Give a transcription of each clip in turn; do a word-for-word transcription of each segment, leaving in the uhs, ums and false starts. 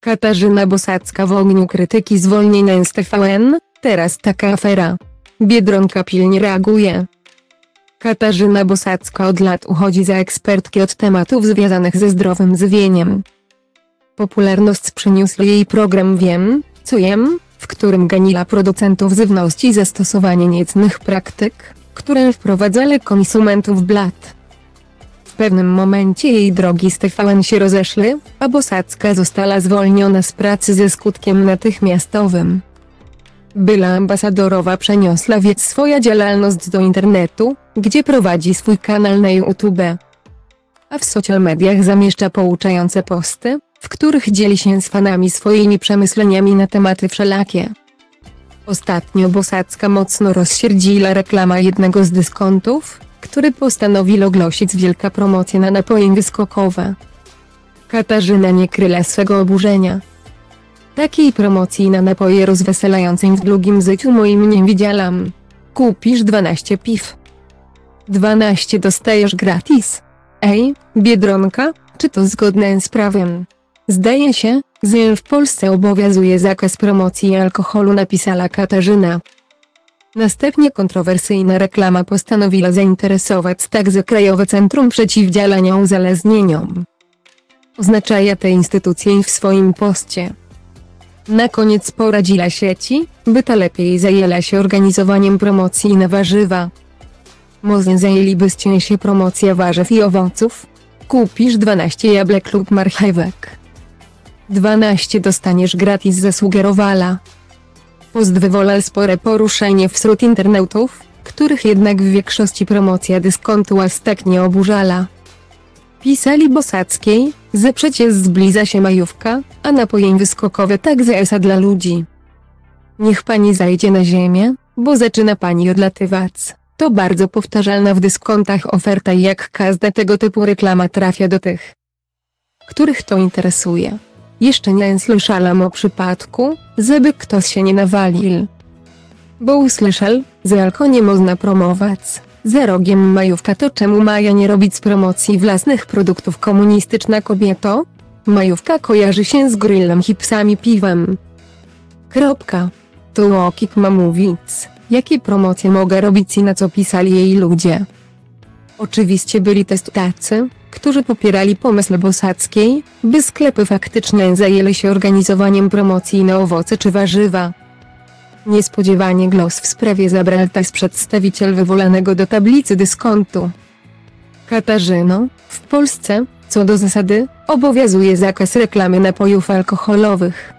Katarzyna Bosacka w ogniu krytyki zwolnienia z T V N, teraz taka afera. Biedronka pilnie reaguje. Katarzyna Bosacka od lat uchodzi za ekspertkę od tematów związanych ze zdrowym żywieniem. Popularność przyniósł jej program Wiem, co jem, w którym ganiła producentów żywności za stosowanie niecnych praktyk, które wprowadzały konsumentów w błąd. W pewnym momencie jej drogi z T V N się rozeszły, a Bosacka została zwolniona z pracy ze skutkiem natychmiastowym. Była ambasadorowa przeniosła więc swoją działalność do internetu, gdzie prowadzi swój kanał na YouTube. A w social mediach zamieszcza pouczające posty, w których dzieli się z fanami swoimi przemyśleniami na tematy wszelakie. Ostatnio Bosacka mocno rozsierdziła reklama jednego z dyskontów, który postanowił ogłosić wielką promocję na napoje dyskokowe. Katarzyna nie kryła swego oburzenia. Takiej promocji na napoje rozweselającej w długim życiu moim nie widziałam. Kupisz dwanaście piw. dwanaście dostajesz gratis. Ej, Biedronka, czy to zgodne z prawem? Zdaje się, że w Polsce obowiązuje zakaz promocji alkoholu, napisała Katarzyna. Następnie kontrowersyjna reklama postanowiła zainteresować także Krajowe Centrum Przeciwdziałania Uzależnieniom. Oznaczaja tę instytucję w swoim poście. Na koniec poradziła sieci, by ta lepiej zajęła się organizowaniem promocji na warzywa. Może zajęlibyście się promocja warzyw i owoców? Kupisz dwanaście jabłek lub marchewek. dwanaście dostaniesz gratis, zasugerowała. Post wywołał spore poruszenie wśród internautów, których jednak w większości promocja dyskontu Lastek nie oburzala. Pisali Bosackiej, że przecież zbliża się majówka, a napoje wyskokowe także są dla ludzi. Niech pani zajdzie na ziemię, bo zaczyna pani odlatywać. To bardzo powtarzalna w dyskontach oferta i jak każda tego typu reklama trafia do tych, których to interesuje. Jeszcze nie słyszałam o przypadku, żeby ktoś się nie nawalił, bo usłyszał, że alko nie można promować, za rogiem majówka, to czemu maja nie robić promocji własnych produktów, komunistyczna kobieto? Majówka kojarzy się z grillem, hipsami, piwem. Kropka. To o kim ma mówić, jakie promocje mogę robić i na co pisali jej ludzie. Oczywiście byli też tacy, którzy popierali pomysł Bosackiej, by sklepy faktycznie zajęły się organizowaniem promocji na owoce czy warzywa. Niespodziewanie głos w sprawie zabrał też przedstawiciel wywołanego do tablicy dyskontu. Katarzyno, w Polsce, co do zasady, obowiązuje zakaz reklamy napojów alkoholowych.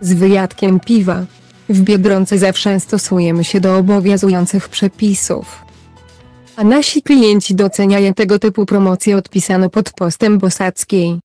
Z wyjątkiem piwa. W Biedronce zawsze stosujemy się do obowiązujących przepisów. A nasi klienci doceniają tego typu promocje, odpisano pod postem Bosackiej.